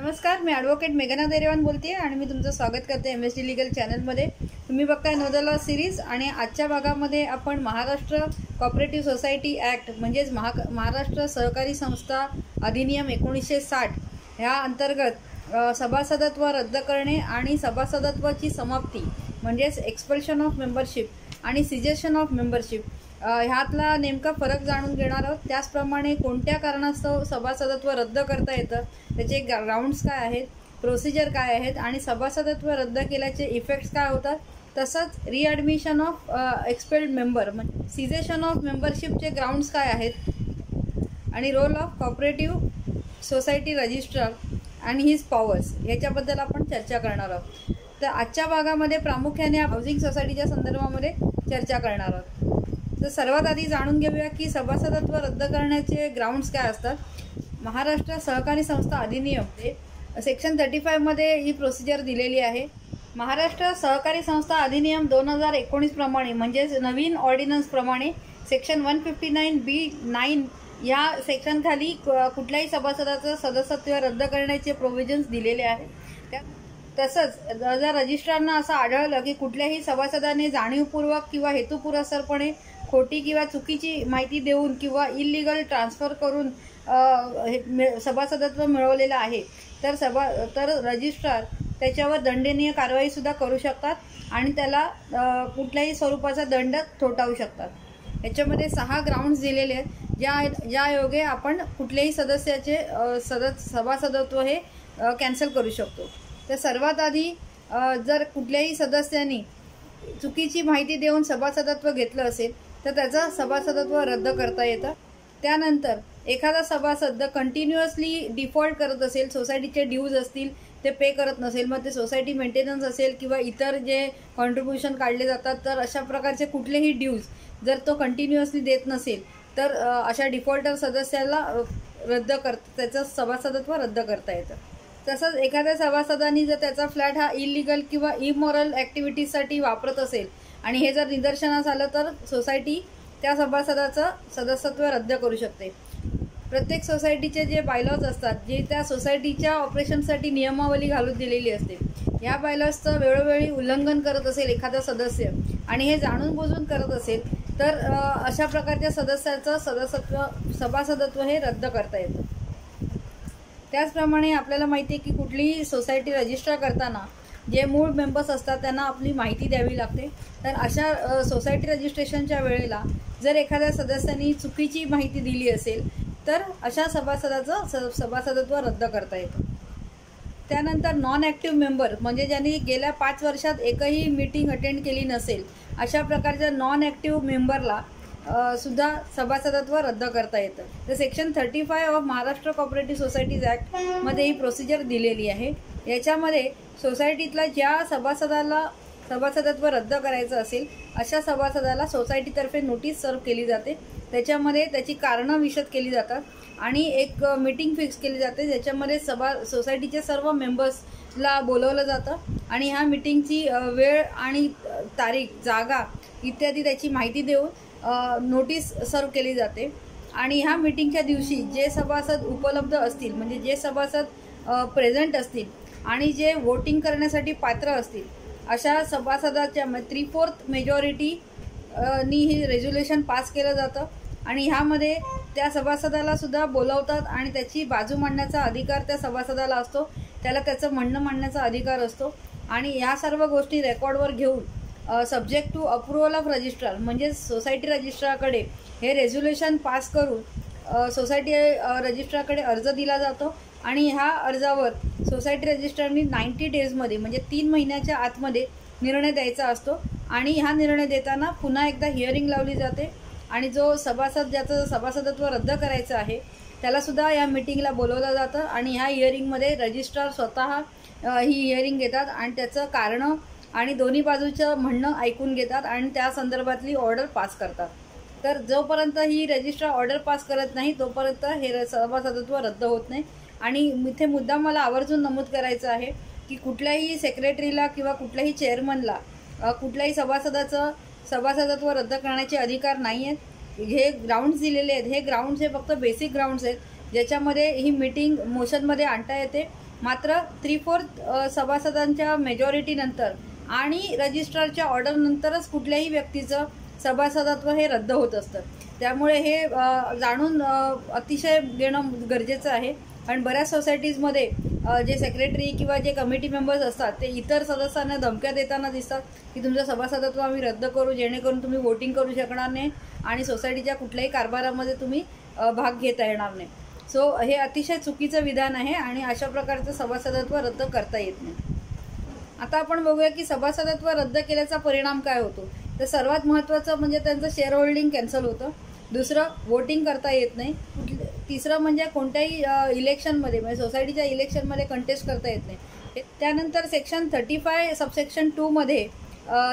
नमस्कार, मैं एडवोकेट मेघना धैर्यवान बोलते आहे आणि मी तुमचं स्वागत करते MSD लीगल चॅनलमध्ये। तुम्ही बघताय नोदला सीरीज आणि आजच्या भागामध्ये आपण महाराष्ट्र कोऑपरेटिव सोसायटी ॲक्ट म्हणजेच महाराष्ट्र सहकारी संस्था अधिनियम 1960 ह्या अंतर्गत सभासदत्व रद्द करणे आणि सभासदत्वाची समाप्ती म्हणजेच एक्सपल्शन ऑफ मेंबरशिप आणि सेसेशन ऑफ मेंबरशिप ह्यातला नेमका फरक जाणून घेणार आहोत। त्याचप्रमाणे कोणत्या कारणास्तव सभासदत्व रद्द करता येतं, त्याचे ग्राउंड्स काय आहेत, प्रोसिजर काय आहेत आणि सभासदत्व रद्द केल्याचे इफेक्ट्स काय होतात, तसंच रीएडमिशन ऑफ एक्सपेल्ड मेंबर म्हणजे सेसेशन ऑफ मेंबरशिपचे ग्राउंड्स काय आहेत आणि role of cooperative society registrar आणि हिज पॉवर्स याच्याबद्दल आपण चर्चा करणार आहोत। तर आजच्या भागामध्ये प्रामुख्याने हाऊसिंग सोसायटीच्या संदर्भामध्ये चर्चा करणार आहोत। तर सर्वात आधी जाणून घेऊया की सभासदत्व रद्द करण्याचे ग्राउंड्स काय असतात। महाराष्ट्र सहकारी संस्था अधिनियम सेक्शन 35 मध्ये ही प्रोसिजर दिलेली आहे। महाराष्ट्र सहकारी संस्था अधिनियम 2019 प्रमाणे म्हणजेच नवीन ऑर्डिन्स प्रमाणे सेक्शन 159B9 या सेक्शन खाली कुठल्याही सभासदाचं सदस्यत्व रद्द करण्याचे प्रोव्हिजन्स दिलेले आहेत। तसंच जर रजिस्ट्रारना असं आढळलं की कुठल्याही सभासदाने जाणीवपूर्वक किंवा हेतुपुरस्सरपणे खोटी किंवा चुकीची माहिती देऊन किंवा इलिगल ट्रान्सफर करून सभासदत्व मिळवलेलं आहे तर रजिस्ट्रार त्याच्यावर दंडनीय कारवाईसुद्धा करू शकतात आणि त्याला कुठल्याही स्वरूपाचा दंड ठोठावू शकतात। याच्यामध्ये 6 ग्राउंड्स दिलेले आहेत ज्यायोगे आपण कुठल्याही सदस्याचे सभासदत्व हे कॅन्सल करू शकतो। तर सर्वात आधी जर कुठल्याही सदस्यांनी चुकीची माहिती देऊन सभासदत्व घेतलं असेल तर त्याचं सभासदत्व रद्द करता येतं। त्यानंतर एखादा सभासद कंटिन्युअसली डिफॉल्ट करत असेल, सोसायटीचे ड्यूज असतील ते पे करत नसेल, मग ते सोसायटी मेंटेनन्स असेल किंवा इतर जे कॉन्ट्रीब्युशन काढले जातात तर अशा प्रकारचे कुठलेही ड्यूज जर तो कंटिन्युअसली देत नसेल तर अशा डिफॉल्टर सदस्याला त्याचं सभासदत्व रद्द करता येतं। तसंच एखाद्या सभासदांनी जर त्याचा फ्लॅट हा इलिगल किंवा इमॉरल ॲक्टिव्हिटीजसाठी वापरत असेल आणि हे जर निदर्शनास आलं तर सोसायटी त्या सभासदाचं सदस्यत्व रद्द करू शकते। प्रत्येक सोसायटीचे जे बायलॉज असतात जे त्या सोसायटीच्या ऑपरेशनसाठी नियमावली घालून दिलेली असते, या बायलॉजचं वेळोवेळी उल्लंघन करत असेल एखादा सदस्य आणि हे जाणून बुजून करत असेल तर अशा प्रकारच्या सदस्याचं सभासदत्व हे रद्द करता येतं। त्याचप्रमाणे आपल्याला माहिती आहे की कुठलीही सोसायटी रजिस्टर करताना जे मूळ मेंबर्स असतात त्यांना आपली माहिती द्यावी लागते। तर अशा सोसायटी रजिस्ट्रेशनच्या वेळेला जर एखाद्या सदस्यांनी चुकीची माहिती दिली असेल तर अशा सभासदाचं सभासदत्व रद्द करता येतं। त्यानंतर नॉन ॲक्टिव्ह मेंबर म्हणजे ज्यांनी गेल्या 5 वर्षात एकही मीटिंग अटेंड केली नसेल अशा प्रकारच्या नॉन ॲक्टिव्ह मेंबरला सुद्धा सभासदत्व रद्द करता येतं। तर section 35 of Maharashtra cooperative societies ॲक्टमध्ये ही प्रोसिजर दिलेली आहे। याच्यामध्ये सोसायटीतला ज्या सभासदाला सभासदत्व रद्द करायचं असेल अशा सभासदाला सोसायटीतर्फे नोटीस सर्व केली जाते, त्याच्यामध्ये त्याची कारणं विशद केली जातात आणि एक मीटिंग फिक्स केली जाते ज्याच्यामध्ये सोसायटीचे सर्व मेंबर्सला बोलवलं जातं आणि ह्या मीटिंगची वेळ आणि तारीख, जागा इत्यादी त्याची माहिती देऊन नोटीस सर्व केली जाते। आणि ह्या मीटिंगच्या दिवशी जे सभासद उपलब्ध असतील म्हणजे जे सभासद प्रेझेंट असतील आणि जे वोटिंग करण्यासाठी पात्र असतील अशा सभासदाच्या 3/4 मेजॉरिटीनी ही रेझोल्युशन पास केलं जातं आणि ह्यामध्ये त्या सभासदाला सुद्धा बोलवतात आणि त्याची बाजू मांडण्याचा अधिकार त्या सभासदाला असतो, त्याला त्याचं म्हणणं मांडण्याचा अधिकार असतो आणि ह्या सर्व गोष्टी रेकॉर्डवर घेऊन subject to approval of registrar म्हणजे सोसायटी रजिस्ट्रारकडे हे रेझोल्युशन पास करून सोसायटी रजिस्ट्रारकडे अर्ज दिला जातो आणि ह्या अर्जावर सोसायटी रजिस्ट्रारनी 90 डेजमध्ये म्हणजे 3 महिन्याच्या आतमध्ये निर्णय द्यायचा असतो आणि हा निर्णय देताना पुन्हा एकदा हिअरिंग लावली जाते आणि जो सभासद ज्याचं सभासदत्व रद्द करायचं आहे त्यालासुद्धा या मीटिंगला बोलवलं जातं आणि ह्या हिअरिंगमध्ये रजिस्ट्रार स्वतः ही हिअरिंग घेतात आणि त्याचं कारणं आणि दोन्ही बाजूचं म्हणणं ऐकून घेतात आणि त्या संदर्भातली ऑर्डर पास करतात। तर जोपर्यंत ही रजिस्ट्रार ऑर्डर पास करत नाही तोपर्यंत हे सभासदत्व रद्द होत नाही। आणि इथे मुद्दा मला आवर्जून नमूद करायचं आहे की कुठल्याही सेक्रेटरीला किंवा कुठल्याही चेअरमनला कुठल्याही सभासदाचं सभासदत्व रद्द करण्याचे अधिकार नाही आहेत। हे ग्राउंड्स दिलेले आहेत, हे ग्राउंड्स हे फक्त बेसिक ग्राउंड्स आहेत ज्याच्यामध्ये ही मीटिंग मोशनमध्ये आणता येते मात्र 3/4 सभासदांच्या मेजॉरिटीनंतर आणि रजिस्ट्रारच्या ऑर्डरनंतरच कुठल्याही व्यक्तीचं सभासदत्व हे रद्द होत असतं। त्यामुळे हे जाणून अतिशय घेणं गरजेचं आहे। कारण बऱ्याच सोसायटीजमध्ये जे सेक्रेटरी किंवा जे कमिटी मेंबर्स असतात ते इतर सदस्यांना धमक्या देताना दिसतात की तुमचं सभासदत्व आम्ही रद्द करू, जेणेकरून तुम्ही वोटिंग करू शकणार नाही आणि सोसायटीच्या कुठल्याही कारभारामध्ये तुम्ही भाग घेता येणार नाही। सो हे अतिशय चुकीचं विधान आहे आणि अशा प्रकारचं सभासदत्व रद्द करता येत नाही। आता आपण बघूया की सभासदत्व रद्द केल्याचा परिणाम काय होतो। तर सर्वात महत्त्वाचं म्हणजे त्यांचं शेअर होल्डिंग कॅन्सल होतं, दुसरं वोटिंग करता येत नाही, तिसरं म्हणजे कोणत्याही इलेक्शनमध्ये म्हणजे सोसायटीच्या इलेक्शनमध्ये कंटेस्ट करता येत नाही। त्यानंतर सेक्शन 35 सबसेक्शन 2मध्ये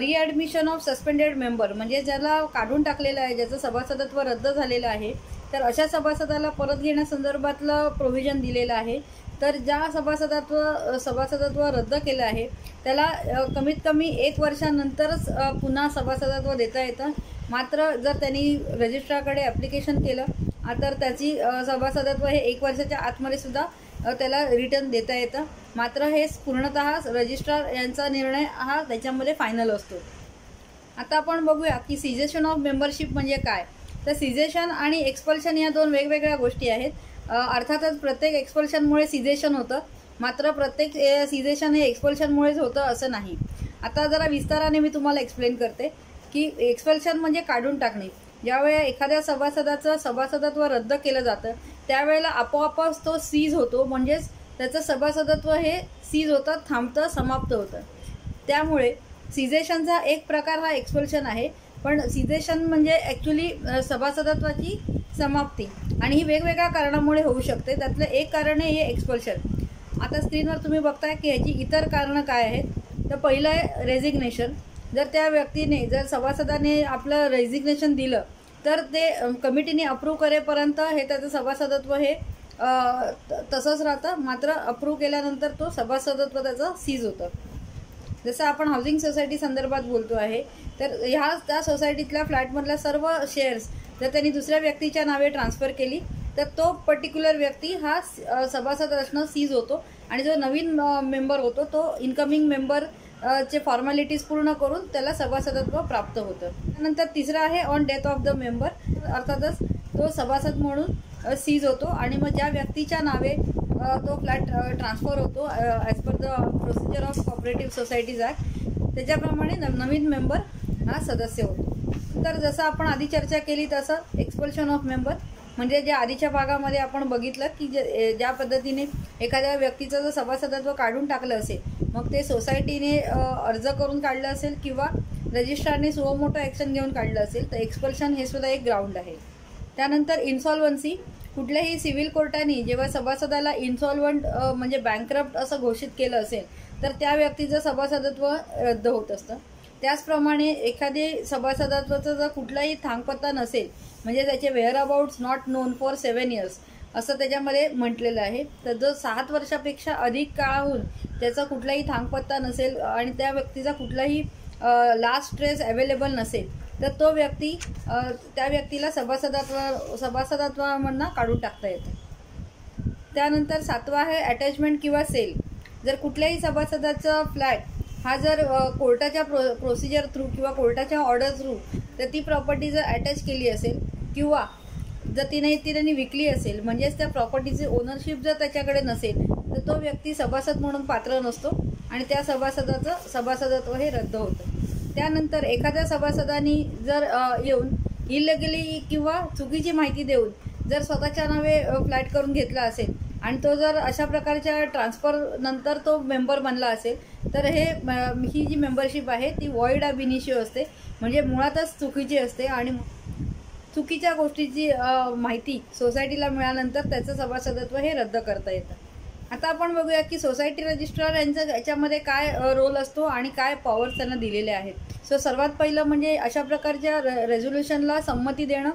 रीएडमिशन ऑफ सस्पेंडेड मेंबर म्हणजे ज्याला काढून टाकलेलं आहे, ज्याचं सभासदत्व रद्द झालेलं आहे, तर अशा सभासदाला परत घेण्यासंदर्भातलं प्रोव्हिजन दिलेलं आहे। तर ज्या सभासदत्व रद्द केलं आहे त्याला कमीत कमी 1 वर्षानंतरच पुन्हा सभासदत्व देता येतं। मात्र जर त्यांनी रजिस्ट्रारकडे ॲप्लिकेशन केलं तर त्याची सभासदत्व हे 1 वर्षाच्या आतमध्ये सुद्धा त्याला रिटर्न देता येतं। मात्र हे पूर्णतः रजिस्ट्रार यांचा निर्णय हा त्याच्यामध्ये फायनल असतो। आता आपण बघूया की सिजेशन ऑफ मेंबरशिप म्हणजे काय। तर सिजेशन आणि एक्सपल्शन या दोन वेगवेगळ्या गोष्टी आहेत। अर्थातच प्रत्येक एक्सपल्शनमुळे सिजेशन होतं, मात्र प्रत्येक सिजेशन हे एक्सपल्शनमुळेच होतं असं नाही। आता जरा विस्ताराने मी तुम्हाला एक्सप्लेन करते की एक्सपल्शन म्हणजे काढून टाकणे। ज्यावेळेला एखाद्या सभासदाचं सभासदत्व रद्द केलं जातं त्यावेळेला आपोआपच तो सीज होतो, म्हणजेच त्याचं सभासदत्व हे सीज होतं, थांबतं, समाप्त होतं। त्यामुळे सिजेशनचा एक प्रकार हा एक्सपल्शन आहे, पण सिजेशन म्हणजे ॲक्च्युली सभासदत्वाची समाप्ती आणि ही वेगवेगळ्या कारणामुळे होऊ शकते। त्यातलं एक कारण आहे हे एक्सपल्शन। आता स्क्रीनवर तुम्ही बघताय की ह्याची इतर कारणं काय आहेत। तर पहिलं आहे रेझिग्नेशन। जर त्या व्यक्तीने जर सभासदाने आपलं रेझिग्नेशन दिलं तर ते कमिटीने अप्रूव्ह करेपर्यंत हे त्याचं सभासदत्व हे तसंच राहतं, मात्र अप्रूव्ह केल्यानंतर तो सभासदत्व त्याचं सीज होतं। जसं आपण हाऊसिंग सोसायटी संदर्भात बोलतो आहे, तर ह्या त्या सोसायटीतल्या फ्लॅटमधल्या सर्व शेअर्स जर त्यांनी दुसऱ्या व्यक्तीच्या नावे ट्रान्सफर केली तर तो पर्टिक्युलर व्यक्ती हा सभासद असणं सीज होतो आणि जो नवीन मेंबर होतो तो इनकमिंग मेंबर चे फॉर्मॅलिटीज पूर्ण करून त्याला सभासदत्व प्राप्त होतं। त्यानंतर तिसरा आहे on death of the member, अर्थातच तो सभासद म्हणून सीज होतो आणि मग ज्या व्यक्तीच्या नावे तो फ्लॅट ट्रान्सफर होतो as per the procedure of cooperative societies act त्याच्याप्रमाणे नवीन मेंबर हा सदस्य होतो। तर जसं आपण आधी चर्चा केली तसं एक्सपल्शन ऑफ मेंबर म्हणजे ज्या आधीच्या भागामध्ये आपण बघितलं की ज्या पद्धतीने एखाद्या व्यक्तीचं जर सभासदत्व काढून टाकलं असेल, मग ते सोसायटीने अर्ज करून काढलं असेल किंवा रजिस्ट्रारने सुमोटो ॲक्शन घेऊन काढलं असेल तर एक्सपल्शन हे सुद्धा एक ग्राउंड आहे। त्यानंतर इन्सॉल्वन्सी, कुठल्याही सिव्हिल कोर्टाने जेव्हा सभासदाला इन्सॉल्वंट म्हणजे बँकरप्ट असं घोषित केलं असेल तर त्या व्यक्तीचं सभासदत्व रद्द होत असतं। त्याचप्रमाणे एखादे सभासदत्वाचं जर कुठलाही थांगपत्ता नसेल म्हणजे त्याचे whereabouts not known for 7 years असं त्याच्यामध्ये म्हटलेलं आहे, तर जो 7 वर्षापेक्षा अधिक काळाहून त्याचा कुठलाही थांगपत्ता नसेल आणि त्या व्यक्तीचा कुठलाही लास्ट ट्रेस अवेलेबल नसेल तर तो व्यक्ती त्या व्यक्तीला सभासदत्वामधून काढून टाकता येतं। त्यानंतर 7वा आहे अटॅचमेंट किंवा सेल। जर कुठल्याही सभासदाचा फ्लॅट हा जर कोर्टाच्या प्रोसिजर थ्रू किंवा कोर्टाच्या ऑर्डर थ्रू तर ती प्रॉपर्टी जर अटॅच केली असेल किंवा जर तिने विकली असेल म्हणजेच त्या प्रॉपर्टीची ओनरशिप जर त्याच्याकडे नसेल तर तो व्यक्ती सभासद म्हणून पात्र नसतो आणि त्या सभासदाचं सभासदत्व हे रद्द होतं। त्यानंतर एखाद्या सभासदानी जर येऊन इलिगली किंवा चुकीची माहिती देऊन जर स्वतःच्या नावे फ्लॅट करून घेतला असेल आणि तो जर अशा प्रकारच्या ट्रान्सफरनंतर तो मेंबर बनला असेल तर ही जी मेंबरशिप आहे ती वॉइड ॲब इनिशियो असते, म्हणजे मुळातच चुकीची असते आणि चुकीच्या गोष्टीची माहिती सोसायटीला मिळाल्यानंतर त्याचं सभासदत्व हे रद्द करता येतं। आता आपण बघूया की सोसायटी रजिस्ट्रार यांचा याच्यामध्ये काय रोल असतो आणि काय पॉवर्स त्यांना दिलेले आहेत। सो सर्वात पहिलं म्हणजे अशा प्रकारच्या रेझोल्युशनला संमती देणं,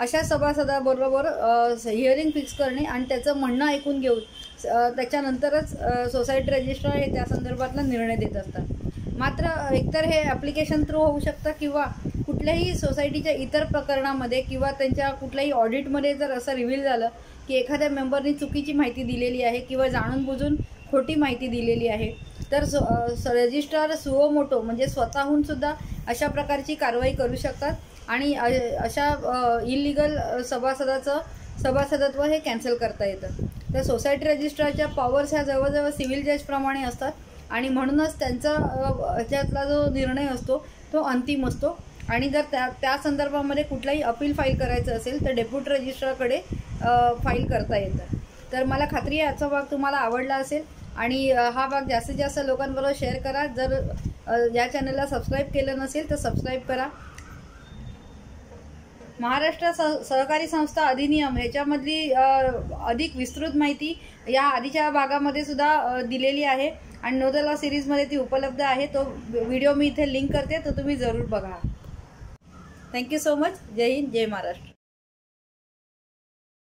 अशा सभासदाबरोबर हिअरिंग फिक्स करणे आणि त्याचं म्हणणं ऐकून घेऊन त्याच्यानंतरच सोसायटी रजिस्ट्रार हे त्या संदर्भातला निर्णय देत असतात। मात्र एकतर हे ॲप्लिकेशन थ्रू होऊ शकतं किंवा कुठल्याही सोसायटीच्या इतर प्रकरणामध्ये किंवा त्यांच्या कुठल्याही ऑडिटमध्ये जर असं रिव्हील झालं की एखाद्या मेंबरनी चुकीची माहिती दिलेली आहे किंवा जाणून बुजून खोटी माहिती दिलेली आहे तर रजिस्ट्रार सुओ मोटो म्हणजे स्वतःहून सुद्धा अशा प्रकारची कारवाई करू शकतात आणि अशा इलिगल सभासदाचं सभासदत्व हे कॅन्सल करता येतं। तर सोसायटी रजिस्ट्रारच्या पॉवर्स ह्या जवळजवळ सिव्हिल जजप्रमाणे असतात आणि म्हणूनच त्यांचा ह्याच्यातला जो निर्णय असतो तो अंतिम असतो आणि जर त्या संदर्भामध्ये कुठलाही अपील फाईल करायचं असेल तर डेप्युटी रजिस्ट्रारकडे फाईल करता येतं। तर मला खात्री आहे आजचा भाग तुम्हाला आवडला असेल आणि हा भाग जास्तीत जास्त लोकांबरोबर शेअर करा। जर या चॅनलला सबस्क्राईब केलं नसेल तर सबस्क्राईब करा। महाराष्ट्र सहकारी संस्था अधिनियम ह्याच्यामधली अधिक विस्तृत माहिती या आधीच्या भागामध्ये सुद्धा दिलेली आहे आणि नोदल लॉ सिरीजमध्ये ती उपलब्ध आहे। तो व्हिडिओ मी इथे लिंक करते तो तुम्ही जरूर बघा। Thank you so much. जय हिंद, जय महाराष्ट्र।